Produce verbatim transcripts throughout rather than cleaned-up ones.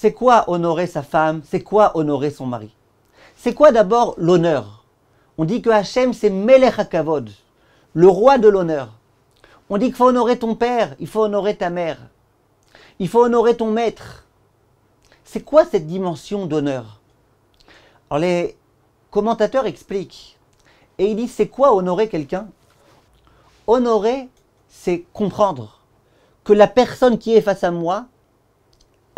C'est quoi honorer sa femme? C'est quoi honorer son mari? C'est quoi d'abord l'honneur? On dit que Hachem, c'est Melech Akavod, le roi de l'honneur. On dit qu'il faut honorer ton père, il faut honorer ta mère, il faut honorer ton maître. C'est quoi cette dimension d'honneur? Alors les commentateurs expliquent, et ils disent c'est quoi honorer quelqu'un? Honorer, c'est comprendre que la personne qui est face à moi,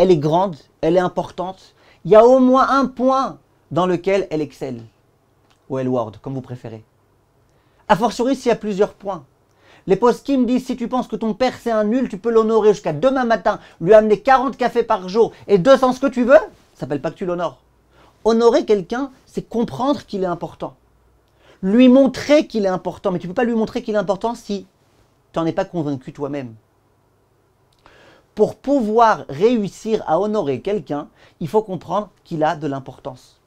elle est grande, elle est importante. Il y a au moins un point dans lequel elle excelle, ou elle ward, comme vous préférez. A fortiori, s'il y a plusieurs points. Les poskim disent, si tu penses que ton père c'est un nul, tu peux l'honorer jusqu'à demain matin, lui amener quarante cafés par jour et deux cents ce que tu veux, ça s'appelle pas que tu l'honores. Honorer quelqu'un, c'est comprendre qu'il est important. Lui montrer qu'il est important, mais tu ne peux pas lui montrer qu'il est important si tu n'en es pas convaincu toi-même. Pour pouvoir réussir à honorer quelqu'un, il faut comprendre qu'il a de l'importance.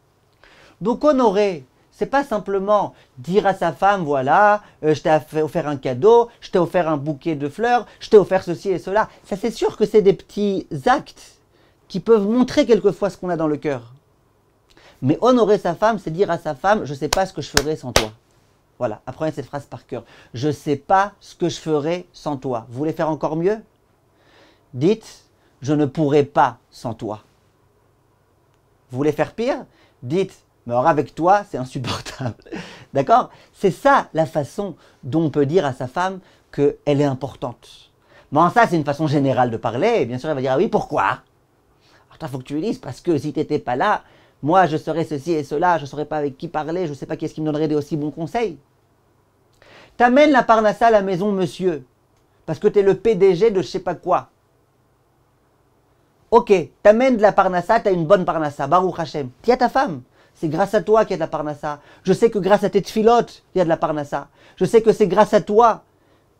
Donc honorer, c'est pas simplement dire à sa femme, voilà, euh, je t'ai offert un cadeau, je t'ai offert un bouquet de fleurs, je t'ai offert ceci et cela. Ça, c'est sûr que c'est des petits actes qui peuvent montrer quelquefois ce qu'on a dans le cœur. Mais honorer sa femme, c'est dire à sa femme, je sais pas ce que je ferais sans toi. Voilà, apprenez cette phrase par cœur. Je sais pas ce que je ferais sans toi. Vous voulez faire encore mieux? Dites, je ne pourrai pas sans toi. Vous voulez faire pire? Dites, mais alors avec toi, c'est insupportable. D'accord? C'est ça la façon dont on peut dire à sa femme qu'elle est importante. Bon, ça, c'est une façon générale de parler. Et bien sûr, elle va dire, ah oui, pourquoi? Alors toi, il faut que tu lui dises, parce que si tu n'étais pas là, moi, je serais ceci et cela, je ne saurais pas avec qui parler, je ne sais pas qui est-ce qui me donnerait des aussi bons conseils. T'amènes la parnassa à la maison, monsieur, parce que tu es le P D G de je ne sais pas quoi. Ok, t'amènes de la parnassa, t'as une bonne parnassa, Baruch HaShem. T'y as ta femme, c'est grâce à toi qu'il y a de la parnassa. Je sais que grâce à tes tfilotes, il y a de la parnassa. Je sais que c'est grâce à toi,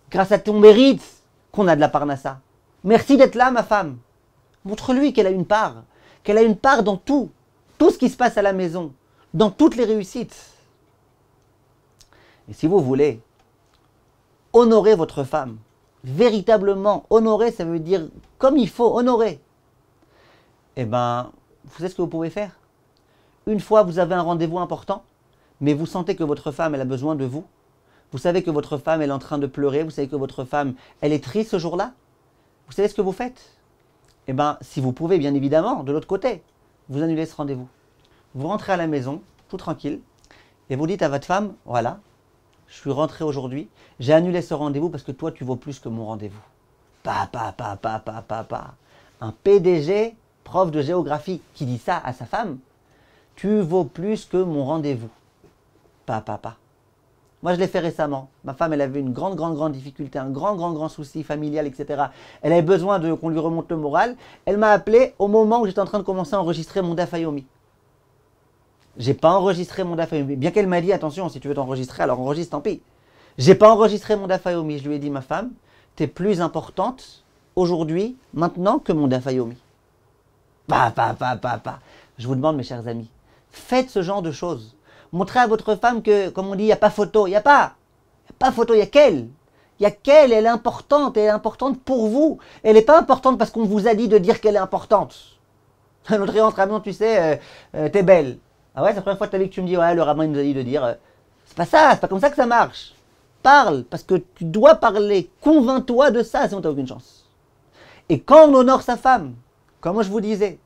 grâce à ton mérite, qu'on a de la parnassa. Merci d'être là, ma femme. Montre-lui qu'elle a une part, qu'elle a une part dans tout, tout ce qui se passe à la maison, dans toutes les réussites. Et si vous voulez honorer votre femme, véritablement honorer, ça veut dire comme il faut honorer. Eh bien, vous savez ce que vous pouvez faire? Une fois vous avez un rendez-vous important, mais vous sentez que votre femme, elle a besoin de vous, vous savez que votre femme, elle est en train de pleurer, vous savez que votre femme, elle est triste ce jour-là, vous savez ce que vous faites? Eh bien, si vous pouvez, bien évidemment, de l'autre côté, vous annulez ce rendez-vous. Vous rentrez à la maison, tout tranquille, et vous dites à votre femme, voilà, je suis rentré aujourd'hui, j'ai annulé ce rendez-vous parce que toi, tu vaux plus que mon rendez-vous. Pa, pa, pa, pa, pa, pa, pa. Un P D G... prof de géographie qui dit ça à sa femme, tu vaux plus que mon rendez-vous. Pas, pas, pas. Moi, je l'ai fait récemment. Ma femme, elle avait une grande, grande, grande difficulté, un grand, grand, grand souci familial, et cetera. Elle avait besoin qu'on lui remonte le moral. Elle m'a appelé au moment où j'étais en train de commencer à enregistrer mon Daf Yomi. J'ai pas enregistré mon Daf Yomi. Bien qu'elle m'a dit, attention, si tu veux t'enregistrer, alors enregistre, tant pis. J'ai pas enregistré mon Daf Yomi. Je lui ai dit, ma femme, t'es plus importante aujourd'hui, maintenant, que mon Daf Yomi. Pa, pa, pa, pa, pa. Je vous demande, mes chers amis, faites ce genre de choses. Montrez à votre femme que, comme on dit, il n'y a pas photo, il n'y a pas. Il n'y a pas photo, il n'y a qu'elle. Il n'y a qu'elle, elle est importante, elle est importante pour vous. Elle n'est pas importante parce qu'on vous a dit de dire qu'elle est importante. Un autre rentre à tu sais, euh, euh, t'es belle. Ah ouais, c'est la première fois de ta vie que tu me dis, ouais, le rabbin nous a dit de dire. Euh, c'est pas ça, c'est pas comme ça que ça marche. Parle, parce que tu dois parler. Convainc-toi de ça, sinon tu n'as aucune chance. Et quand on honore sa femme, comme je vous disais,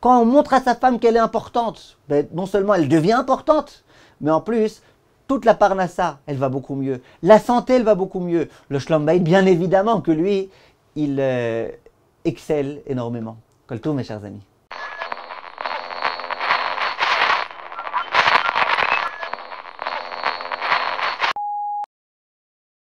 quand on montre à sa femme qu'elle est importante, ben non seulement elle devient importante, mais en plus, toute la parnassa, elle va beaucoup mieux. La santé, elle va beaucoup mieux. Le Shalom Bayit, bien évidemment que lui, il euh, excelle énormément. Kol tov, mes chers amis.